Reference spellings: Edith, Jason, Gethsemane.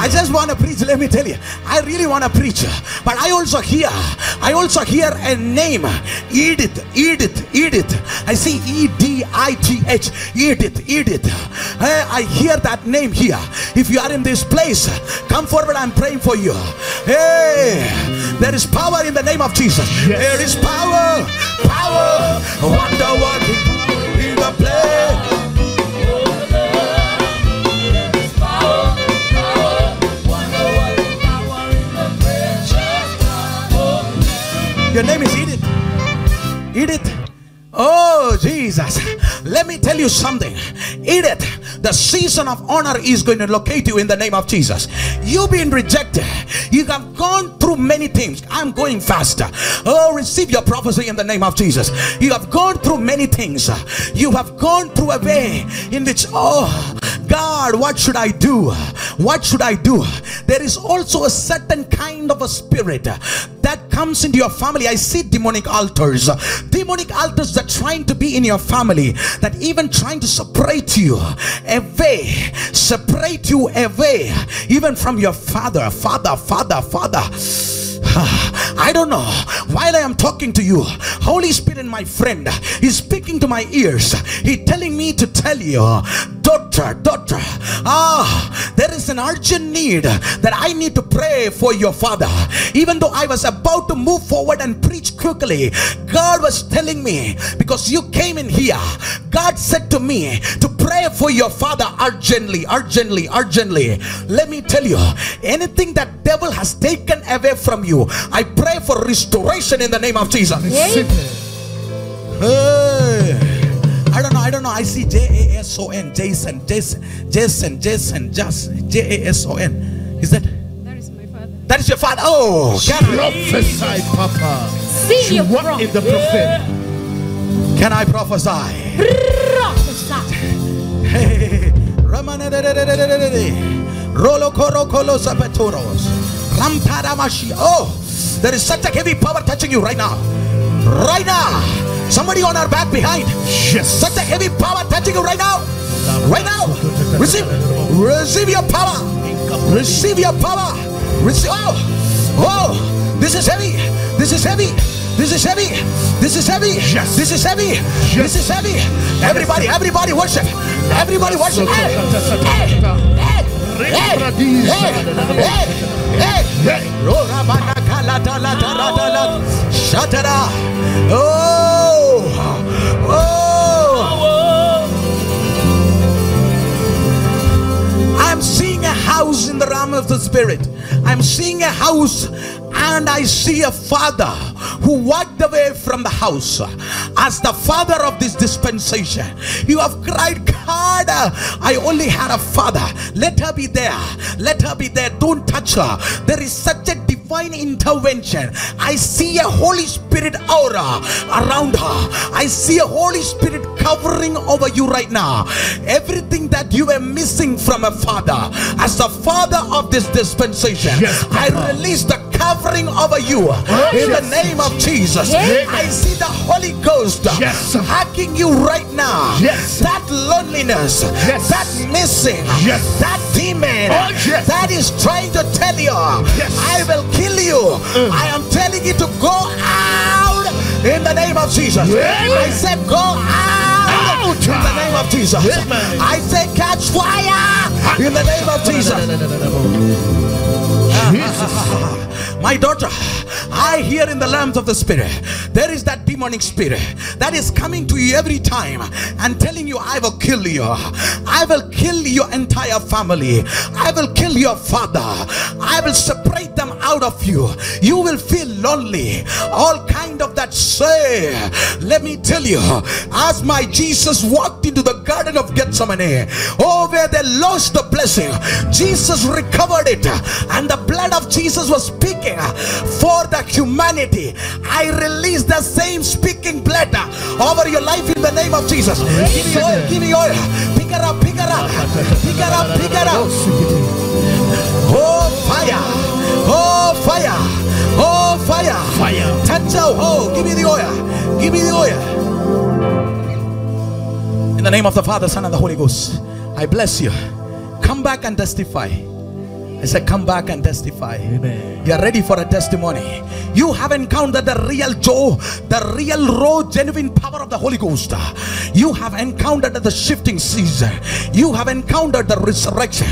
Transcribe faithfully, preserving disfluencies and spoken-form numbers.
I just want to preach. Let me tell you, I really want to preach, but I also hear, I also hear a name, Edith, Edith, Edith. I see E D I T H, Edith, Edith. I hear that name here. If you are in this place, come forward. I'm praying for you. Hey, there is power in the name of Jesus. Yes. There is power, power, wonder working in the place. Your name is Edith. Edith. Oh, Jesus. Let me tell you something. Edith, the season of honor is going to locate you in the name of Jesus. You've been rejected. You have gone through many things. I'm going faster. Oh, receive your prophecy in the name of Jesus. You have gone through many things. You have gone through a way in which, oh, God, what should I do? What should I do? There is also a certain kind of a spirit that comes into your family. I see demonic altars. Demonic altars that are trying to be in your family, that even trying to separate you away, separate you away, even from your father, father, father, father. I don't know. While I am talking to you, Holy Spirit, my friend, is speaking to my ears. He's telling me to tell you, daughter, daughter, ah, there is an urgent need that I need to pray for your father. Even though I was about to move forward and preach quickly, God was telling me, because you came in here, God said to me to pray for your father urgently, urgently, urgently. Let me tell you, anything that devil has taken away from you, I pray for restoration in the name of Jesus. Hey. I don't know, I don't know. I see J A S O N, Jason, Jason, Jason, Jason, Jason, J A S O N. Is that? That is my father. That is your father. Oh, she prophesied, Papa. See she you walked in the prophet. Yeah. Can I prophesy? Prophesy. Hey, Ramana de de de de de de. Rolo coro colo zapatoros. Oh, there is such a heavy power touching you right now. Right now. Somebody on our back behind. Yes. Such a heavy power touching you right now. Right now. Receive. Receive your power. Receive your power. Receive. Oh. Oh. This is heavy. This is heavy. This is heavy. This is heavy. Yes. This is heavy. Yes. This is heavy. Everybody, everybody worship. Everybody worship. Hey. Hey. Hey. Hey. Hey. Hey! Rora banaka la la la la la. Shatara. Oh! Oh! I'm seeing a house in the realm of the spirit. I'm seeing a house, and I see a father who walked away from the house. As the father of this dispensation, you have cried, God, I only had a father. Let her be there. Let her be there. Don't touch her. There is such a divine intervention. I see a Holy Spirit aura around her. I see a Holy Spirit covering over you right now. Everything that you were missing from a father, as the father of this dispensation, yes, I release the covering over you, oh, in yes. the name of Jesus. Yes. I see the Holy Ghost, yes, hugging you right now. Yes. That loneliness, yes, that missing, yes, that demon, oh, yes, that is trying to tell you, yes, I will kill you. Mm. I am telling you to go out in the name of Jesus. Yes. I said go out, out in the name of Jesus. Yes. I say catch fire in the name of Jesus. Jesus. My daughter, I hear in the realms of the spirit, there is that demonic spirit that is coming to you every time and telling you, I will kill you. I will kill your entire family. I will kill your father. I will separate them out of you. You will feel lonely. All kind of that say. Let me tell you, as my Jesus walked into the garden of Gethsemane, oh, where they lost the blessing, Jesus recovered it, and the blood of Jesus was speaking for the humanity. I release the same speaking blood over your life in the name of Jesus. Give me oil, give me oil. Pick her up, pick her up, pick her up, pick her up. Oh fire, oh fire, oh fire, fire. Touch out. Oh, give me the oil, give me the oil. In the name of the Father, Son, and the Holy Ghost, I bless you. Come back and testify. I said, come back and testify. Amen. You are ready for a testimony. You have encountered the real joy, the real raw, genuine power of the Holy Ghost. You have encountered the shifting season. You have encountered the resurrection.